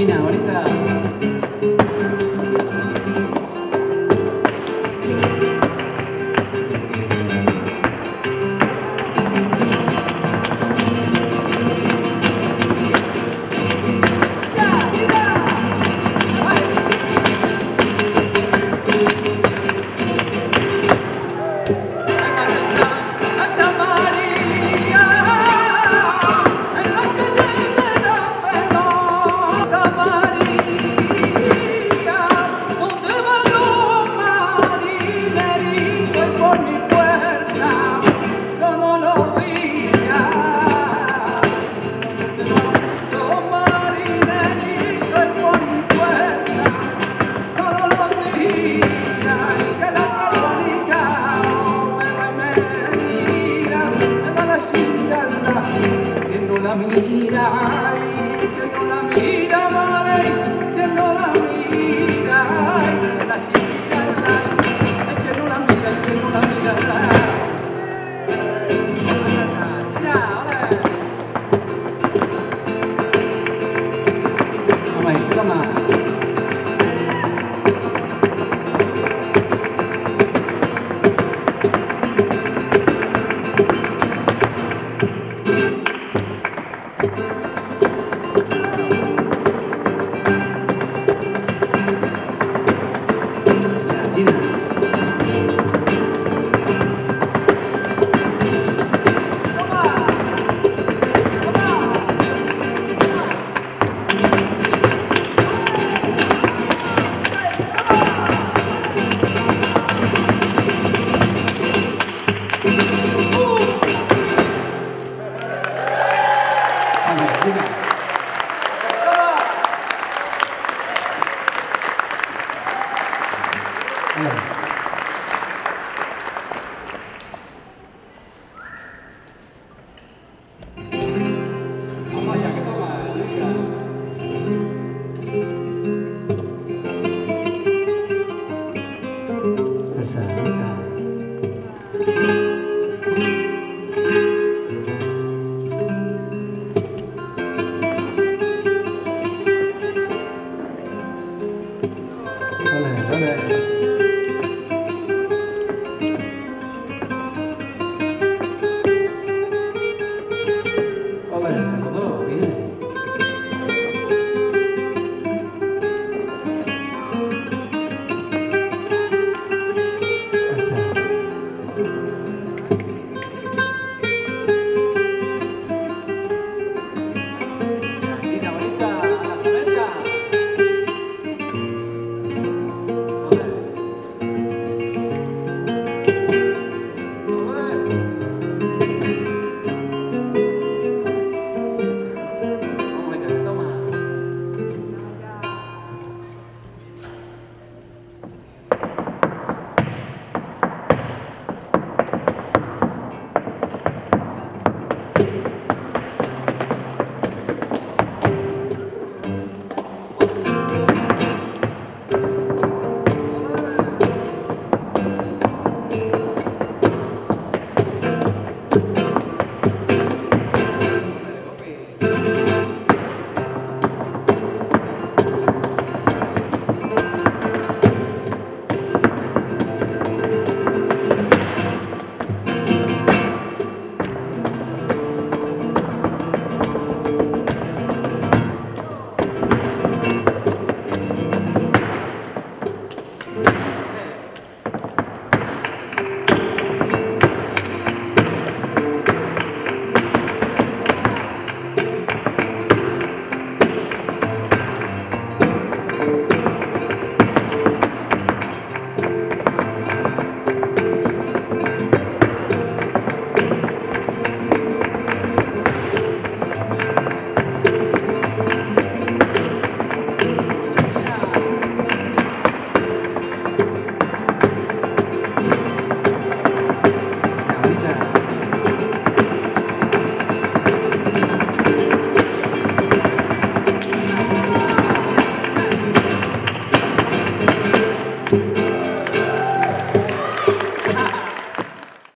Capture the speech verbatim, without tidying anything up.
Argentina, ahorita. Come on.